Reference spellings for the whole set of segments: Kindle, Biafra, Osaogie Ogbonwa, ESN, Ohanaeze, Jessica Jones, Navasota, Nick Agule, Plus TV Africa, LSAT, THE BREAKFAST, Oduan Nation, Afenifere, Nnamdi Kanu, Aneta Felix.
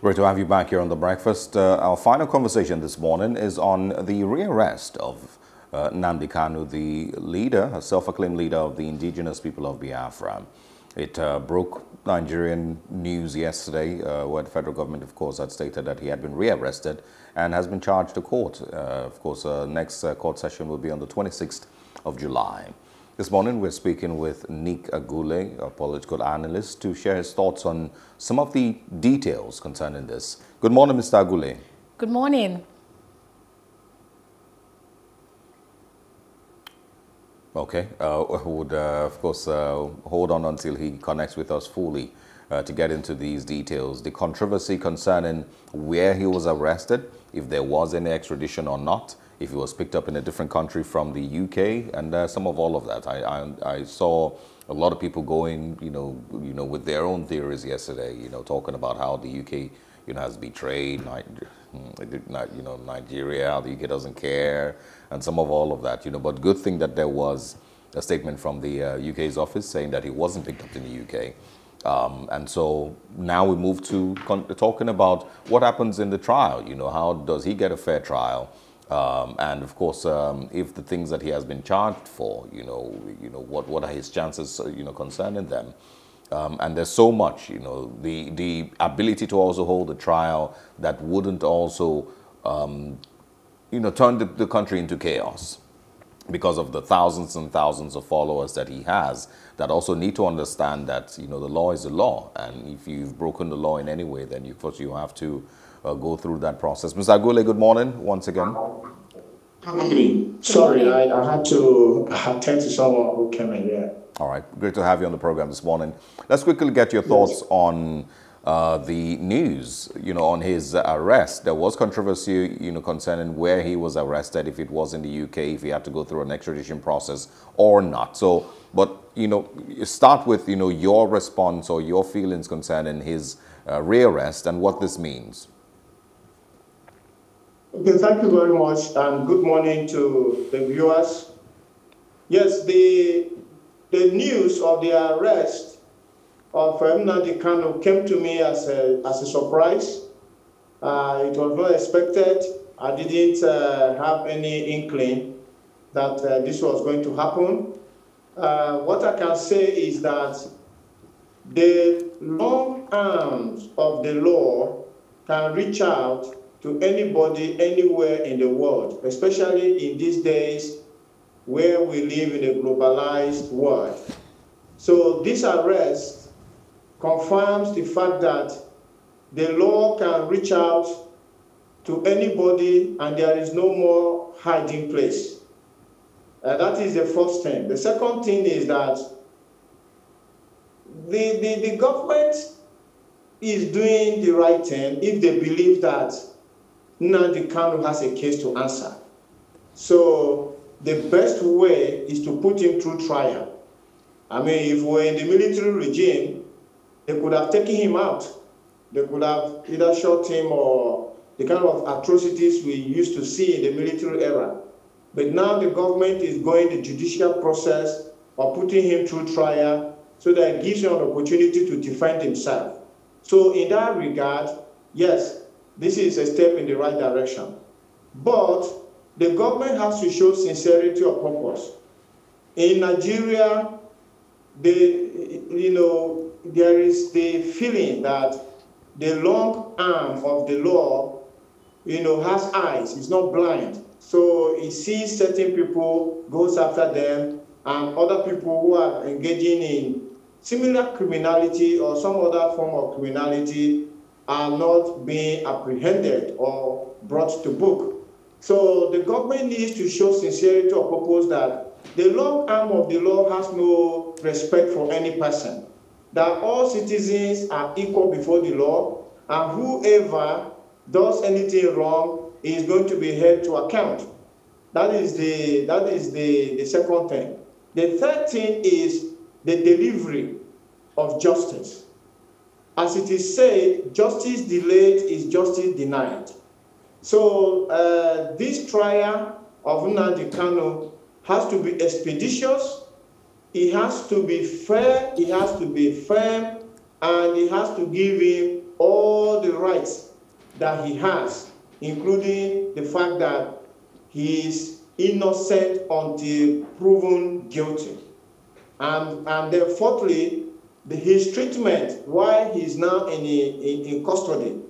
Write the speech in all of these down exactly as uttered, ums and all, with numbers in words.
Great to have you back here on The Breakfast. Uh, our final conversation this morning is on the rearrest of uh, Nnamdi Kanu, the leader, a self-acclaimed leader of the indigenous people of Biafra. It uh, broke Nigerian news yesterday, uh, where the federal government, of course, had stated that he had been rearrested and has been charged to court. Uh, of course, uh, next uh, court session will be on the twenty-sixth of July. This morning, we're speaking with Nick Agule, a political analyst, to share his thoughts on some of the details concerning this. Good morning, Mister Agule. Good morning. Okay, uh, we would, uh, of course, uh, hold on until he connects with us fully uh, to get into these details. The controversy concerning where he was arrested, if there was any extradition or not, if he was picked up in a different country from the U K, and uh, some of all of that. I, I, I saw a lot of people going, you know, you know, with their own theories yesterday, you know, talking about how the U K, you know, has betrayed, you know, Nigeria, how the U K doesn't care, and some of all of that, you know. But good thing that there was a statement from the uh, U K's office saying that he wasn't picked up in the U K. Um, and so now we move to con talking about what happens in the trial, you know, how does he get a fair trial? Um, and of course, um, if the things that he has been charged for, you know, you know, what what are his chances, you know, concerning them? Um, and there's so much, you know, the the ability to also hold a trial that wouldn't also, um, you know, turn the, the country into chaos because of the thousands and thousands of followers that he has that also need to understand that, you know, the law is the law, and if you've broken the law in any way, then you first you have to. Uh, go through that process. Mister Agule, good morning once again. Sorry, I, I had to attend to someone who came in here. All right, great to have you on the program this morning. Let's quickly get your thoughts yes. on uh, the news, you know, on his arrest. There was controversy, you know, concerning where he was arrested, if it was in the U K, if he had to go through an extradition process or not. So, but, you know, start with, you know, your response or your feelings concerning his uh, rearrest and what this means. Okay, thank you very much, and good morning to the viewers. Yes, the, the news of the arrest of Nnamdi Kanu came to me as a, as a surprise. Uh, it was not expected. I didn't uh, have any inkling that uh, this was going to happen. Uh, what I can say is that the long arms of the law can reach out to anybody anywhere in the world, especially in these days where we live in a globalized world. So this arrest confirms the fact that the law can reach out to anybody and there is no more hiding place. Uh, that is the first thing. The second thing is that the, the, the government is doing the right thing if they believe that Nnamdi Kanu has a case to answer. So the best way is to put him through trial. I mean, if we're in the military regime, they could have taken him out. They could have either shot him or the kind of atrocities we used to see in the military era. But now the government is going the judicial process of putting him through trial so that it gives him an opportunity to defend himself. So in that regard, yes, this is a step in the right direction. But the government has to show sincerity of purpose. In Nigeria, the, you know, there is the feeling that the long arm of the law, you know, has eyes. It's not blind. So it sees certain people, goes after them, and other people who are engaging in similar criminality or some other form of criminality are not being apprehended or brought to book. So the government needs to show sincerity or purpose that the long arm of the law has no respect for any person, that all citizens are equal before the law, and whoever does anything wrong is going to be held to account. That is the, that is the, the second thing. The third thing is the delivery of justice. As it is said, justice delayed is justice denied. So uh, this trial of Nnamdi Kanu has to be expeditious, it has to be fair, it has to be firm, and he has to give him all the rights that he has, including the fact that he is innocent until proven guilty. And, and then fourthly, the, his treatment while he is now in, in, in custody.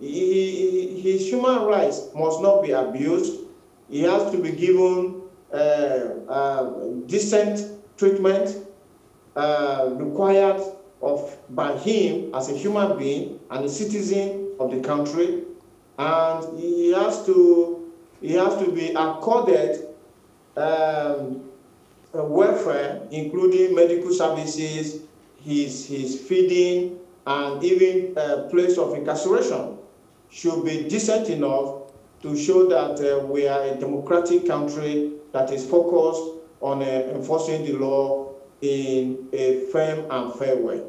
He, his human rights must not be abused. He has to be given uh, uh, decent treatment uh, required of, by him as a human being and a citizen of the country. And he has to, he has to be accorded um, welfare, including medical services, his, his feeding, and even a place of incarceration should be decent enough to show that uh, we are a democratic country that is focused on uh, enforcing the law in a firm and fair way.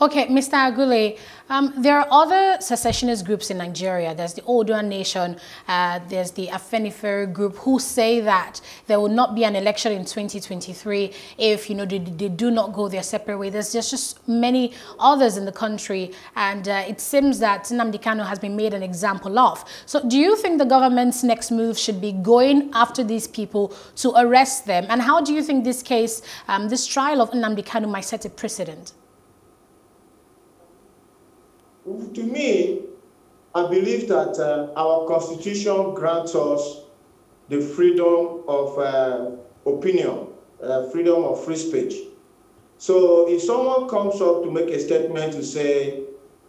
Okay, Mister Agule, um, there are other secessionist groups in Nigeria. There's the Oduan Nation, uh, there's the Afenifere group, who say that there will not be an election in twenty twenty-three if, you know, they, they do not go their separate way. There's just, just many others in the country, and uh, it seems that Nnamdi Kanu has been made an example of. So do you think the government's next move should be going after these people to arrest them? And how do you think this case, um, this trial of Nnamdi Kanu might set a precedent? To me, I believe that uh, our Constitution grants us the freedom of uh, opinion, uh, freedom of free speech. So if someone comes up to make a statement to say,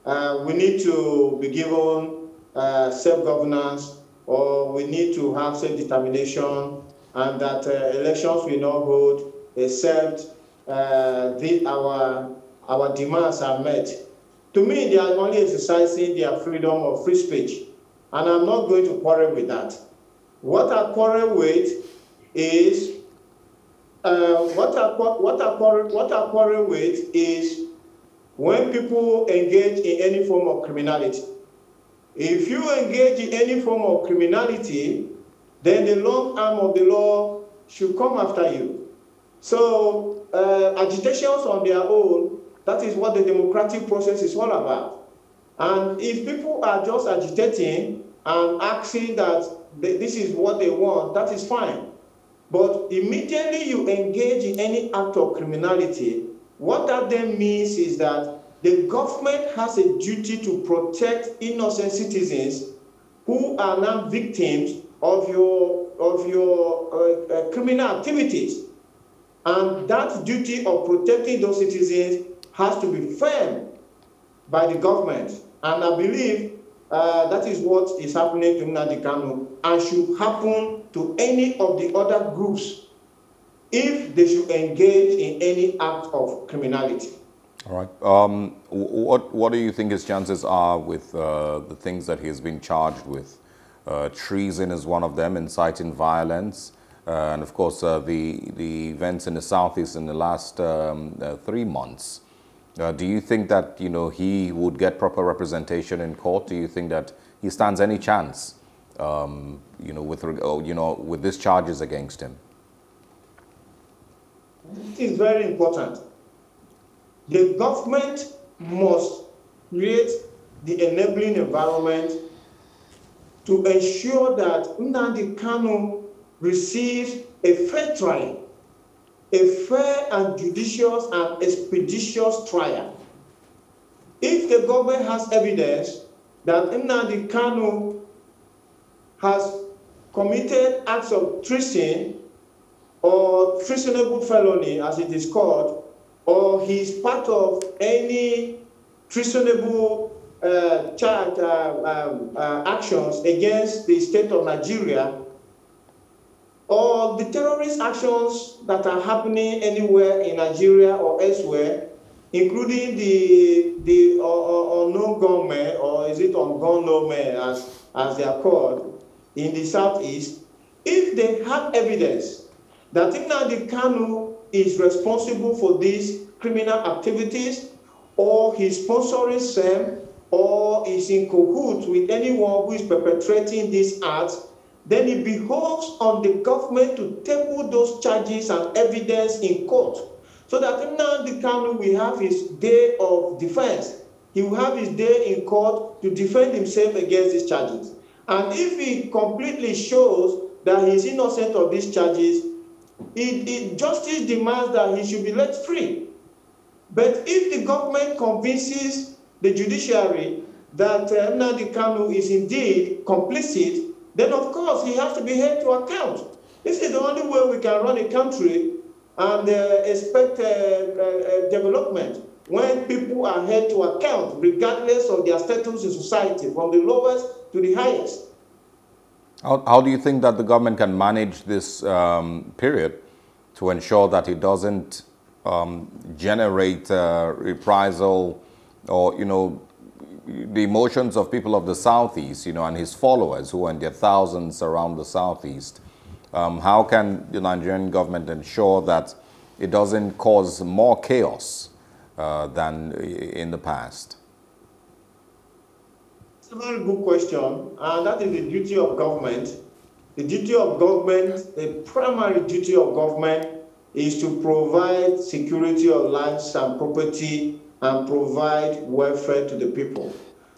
uh, we need to be given uh, self-governance, or we need to have self-determination, and that uh, elections will not hold except uh, the, our, our demands are met, to me, they are only exercising their freedom of free speech, and I'm not going to quarrel with that. What I quarrel with is uh, what I what I quarrel what I quarrel with is when people engage in any form of criminality. If you engage in any form of criminality, then the long arm of the law should come after you. So uh, agitations on their own. That is what the democratic process is all about. And if people are just agitating and asking that they, this is what they want, that is fine. But immediately you engage in any act of criminality, what that then means is that the government has a duty to protect innocent citizens who are now victims of your, of your uh, uh, criminal activities. And that duty of protecting those citizens has to be firm by the government. And I believe uh, that is what is happening to Nnamdi Kanu and should happen to any of the other groups if they should engage in any act of criminality. All right. Um, what, what do you think his chances are with uh, the things that he has been charged with? Uh, treason is one of them, inciting violence. Uh, and of course, uh, the, the events in the Southeast in the last um, uh, three months. Uh, do you think that, you know, he would get proper representation in court? Do you think that he stands any chance, um, you know, with you know with these charges against him? It is very important. The government must create the enabling environment to ensure that Nnamdi Kanu receives a fair trial. A fair and judicious and expeditious trial. If the government has evidence that Nnamdi Kanu has committed acts of treason or treasonable felony, as it is called, or he is part of any treasonable uh, charge, uh, um, uh, actions against the state of Nigeria, or the terrorist actions that are happening anywhere in Nigeria or elsewhere, including the, the unknown gunmen, or is it unknown men as, as they are called, in the Southeast, if they have evidence that Nnamdi Kanu is responsible for these criminal activities, or he's sponsoring them, or is in cahoots with anyone who is perpetrating these acts, then it behoves on the government to table those charges and evidence in court So that Nnamdi Kanu will have his day of defense. He will have his day in court to defend himself against these charges. And if he completely shows that he is innocent of these charges, it, it, justice demands that he should be let free. But if the government convinces the judiciary that uh, Nnamdi Kanu is indeed complicit, then of course he has to be held to account. This is the only way we can run a country and uh, expect uh, uh, development, when people are held to account regardless of their status in society, from the lowest to the highest. How, how do you think that the government can manage this um, period to ensure that it doesn't um, generate uh, reprisal or, you know, the emotions of people of the Southeast, you know, and his followers who are in their thousands around the Southeast? Um, how can the Nigerian government ensure that it doesn't cause more chaos uh, than in the past? It's a very good question, and that is the duty of government. The duty of government, the primary duty of government, is to provide security of lands and property and provide welfare to the people.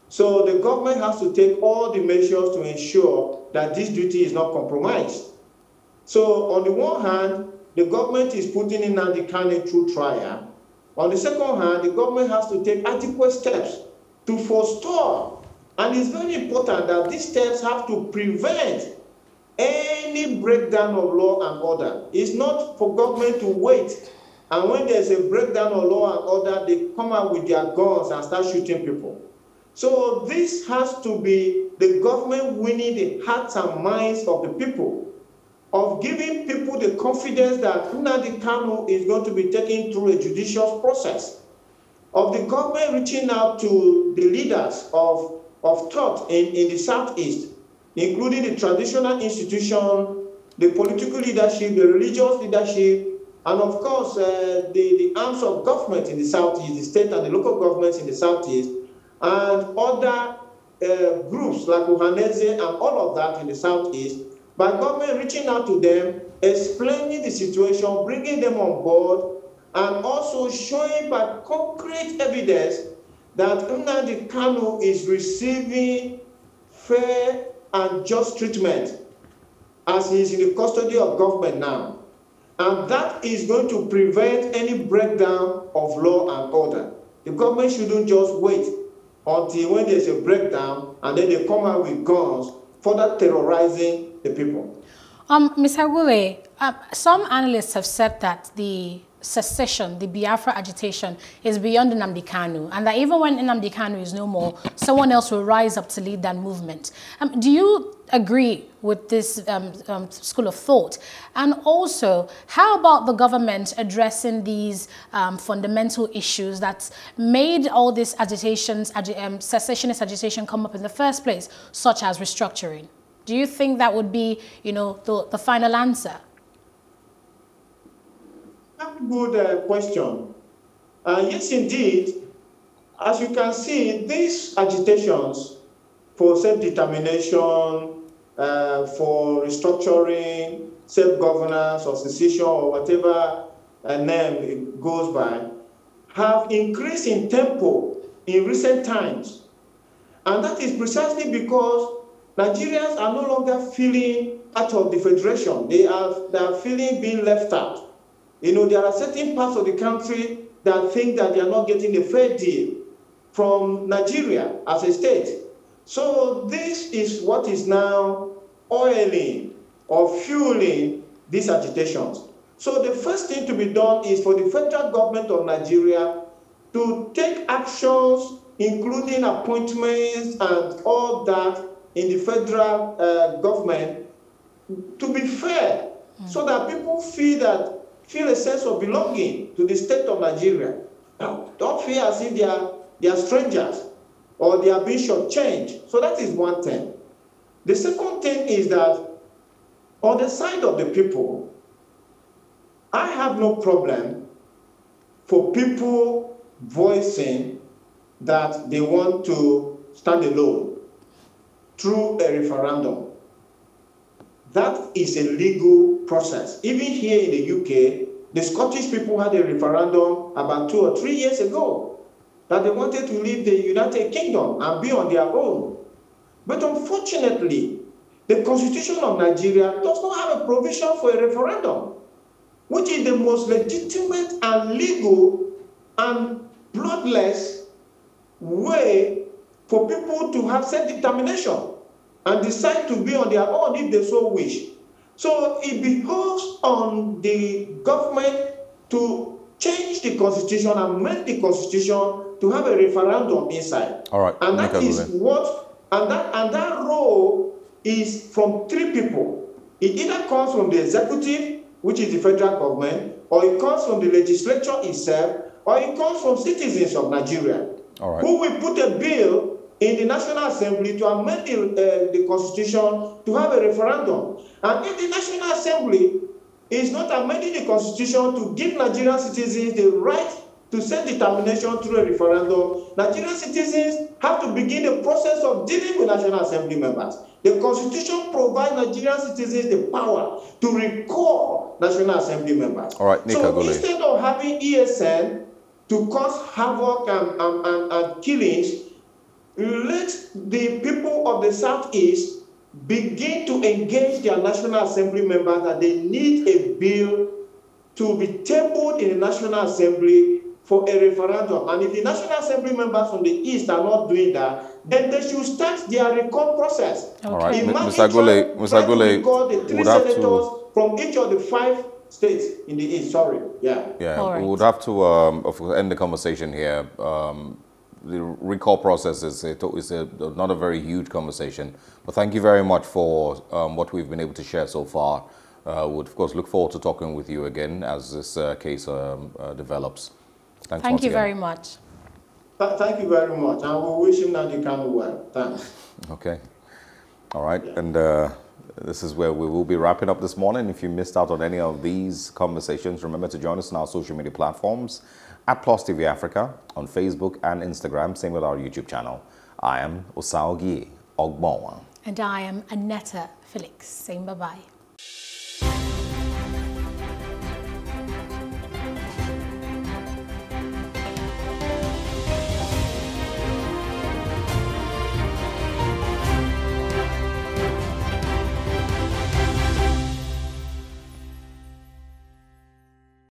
So the government has to take all the measures to ensure that this duty is not compromised. So on the one hand, the government is putting in Nnamdi Kanu through trial. On the second hand, the government has to take adequate steps to forestall. And it's very important that these steps have to prevent any breakdown of law and order. It's not for government to wait. And when there's a breakdown of law and order, they come out with their guns and start shooting people. So this has to be the government winning the hearts and minds of the people, of giving people the confidence that Nnamdi Kanu is going to be taken through a judicial process, of the government reaching out to the leaders of, of thought in, in the Southeast, including the traditional institution, the political leadership, the religious leadership, and of course uh, the, the arms of government in the Southeast, the state and the local governments in the Southeast, and other uh, groups like Ohanaeze and all of that in the Southeast, by government reaching out to them, explaining the situation, bringing them on board, and also showing by concrete evidence that Nnamdi Kanu is receiving fair and just treatment as he is in the custody of government now. And that is going to prevent any breakdown of law and order. The government shouldn't just wait until when there's a breakdown and then they come out with guns, further terrorizing the people. Um, Miz Agule, uh, some analysts have said that the secession, the Biafra agitation, is beyond Nnamdi Kanu, and that even when Nnamdi Kanu is no more, someone else will rise up to lead that movement. Um, do you agree with this um, um, school of thought? And also, how about the government addressing these um, fundamental issues that made all these agitations, agi um, secessionist agitation come up in the first place, such as restructuring? Do you think that would be, you know, the, the final answer? That's a good uh, question. Uh, yes, indeed. As you can see, these agitations for self-determination, uh, for restructuring, self-governance or secession or whatever uh, name it goes by, have increased in tempo in recent times. And that is precisely because Nigerians are no longer feeling part of the Federation. They are, they are feeling being left out. You know, there are certain parts of the country that think that they are not getting a fair deal from Nigeria as a state. So this is what is now oiling or fueling these agitations. So the first thing to be done is for the federal government of Nigeria to take actions, including appointments and all that, in the federal uh, government, to be fair, mm. so that people feel that feel a sense of belonging to the state of Nigeria. Now, don't feel as if they are, they are strangers or they are being shortchanged. So that is one thing. The second thing is that on the side of the people, I have no problem for people voicing that they want to stand alone through a referendum. That is a legal process. Even here in the U K, The Scottish people had a referendum about two or three years ago that they wanted to leave the United Kingdom and be on their own. But unfortunately, the Constitution of Nigeria does not have a provision for a referendum, which is the most legitimate and legal and bloodless way for people to have self-determination and decide to be on their own if they so wish. So it behoves on the government to change the constitution and amend the constitution to have a referendum inside. All right, and that is what, and that and that role is from three people. It either comes from the executive, which is the federal government, or it comes from the legislature itself, or it comes from citizens of Nigeria, all right, who will put a bill in the National Assembly to amend the, uh, the Constitution to have a referendum. And if the National Assembly is not amending the Constitution to give Nigerian citizens the right to self-determination through a referendum, Nigerian citizens have to begin the process of dealing with National Assembly members. The Constitution provides Nigerian citizens the power to recall National Assembly members. All right, Nick Agule. So instead of having E S N to cause havoc and, and, and, and killings, let the people of the Southeast begin to engage their National Assembly members that they need a bill to be tabled in the National Assembly for a referendum. And if the National Assembly members from the East are not doing that, then they should start their recall process. Okay. All right, Mister Agule, Mister Agule, we would three have senators to... from each of the five states in the East, sorry. Yeah, yeah. Right. We would have to um, end the conversation here. Um, The recall process is a, is a, not a very huge conversation, but thank you very much for um, what we've been able to share so far. Uh, we'll, of course, look forward to talking with you again as this uh, case um, uh, develops. Thanks thank you again. very much. Th thank you very much. I will wish him that you can well. Thanks. Okay. All right. Yeah. And uh, this is where we will be wrapping up this morning. If you missed out on any of these conversations, remember to join us on our social media platforms. At Plus T V Africa, on Facebook and Instagram, same with our YouTube channel. I am Osaogie Ogbonwa. And I am Aneta Felix. Saying bye-bye.